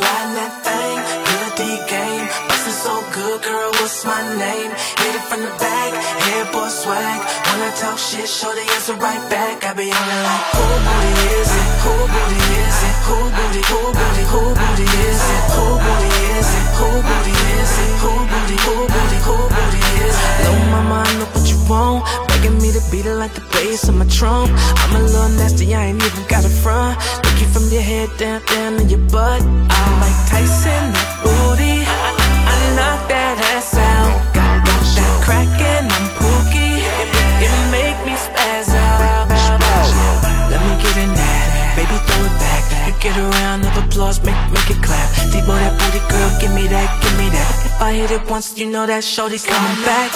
slide that thing, good D game, bustin' so good, girl, what's my name? Hit it from the back, head boy swag. When I talk shit, shorty answer right back. I be on it like, who booty is it? Who booty is it? Who booty? Who booty? Who booty is it? Who booty is it? Who booty is it? Who booty? Who booty? Who booty is it? Little mama, I know what you want, begging me to beat it like the bass on my trunk. I'm a little nasty, I ain't even got a front. Looking from your head down, down to your butt. I'm like Tyson, that booty. I knock that ass out. Got that crack and I'm pookie. It make me spazz out. Let me get in that, baby, throw it back. You get a round of applause, make it clap. D-boy, that booty, girl, give me that, give me that. If I hit it once, you know that shorty's coming back.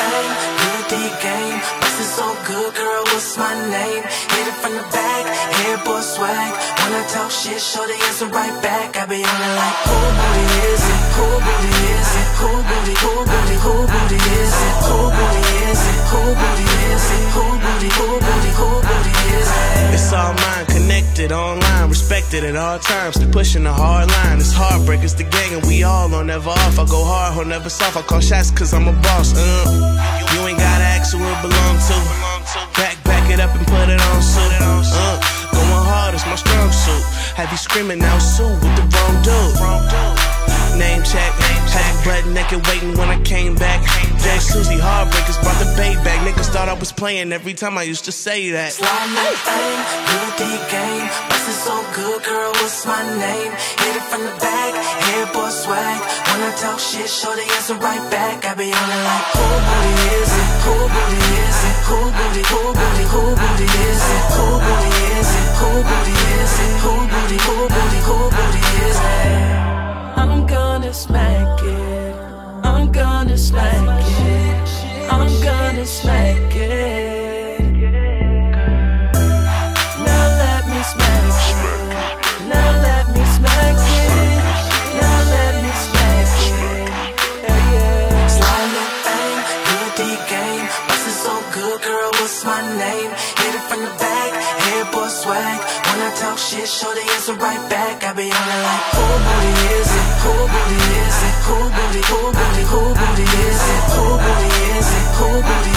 Good game, bustin' so good, girl, what's my name? Hit it from the back, hair boy swag. When I talk shit, shorty answer right back. I be on it like, who booty is it? Who booty is it? Who booty? Who booty? Who booty is it? Who booty is it? Who booty is it? Who booty? Who booty? Who booty is it? It's all mine, connected, online, respected at all times. They're pushing a hard line, it's heartbreak, it's the gang, and we all on never off. I go hard, on never soft. I call shots 'cause I'm a boss. You ain't gotta ask who it belong to. Back it up and put it on suit. Going hard is my strong suit. Have you screaming out Sue with the wrong dude? Name check, had blood naked waiting when I came back. Jack Susie heartbreakers brought the bait back. Niggas thought I was playing every time I used to say that. Slide my thing, do the game, bustin' so good, girl, what's my name? Hit it from the back, hair boy swag. When I talk shit, shorty answer right back. I be on it like, who booty is it? Who booty is it? Who booty? Who booty? Who booty is it? Who booty is it? Who booty is it? Who booty? Who booty? Who booty is it? I'm gonna smack it. I'm gonna smack it. I'm gonna smack it. Now let me smack it. Now let me smack it. Now let me smack it. Yeah, yeah. Slide that thing, good D game, bustin' so good, girl, what's my name? Hit it from the back, hair boy swag. When I talk shit, shorty answer right back. I be on it like, who booty is it? Who booty is it? Who booty? Who booty? Who booty is it? Who booty is it? Who booty?